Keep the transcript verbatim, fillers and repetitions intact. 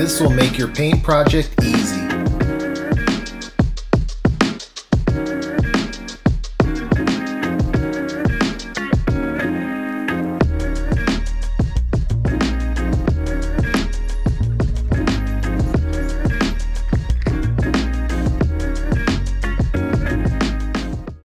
This will make your paint project easy.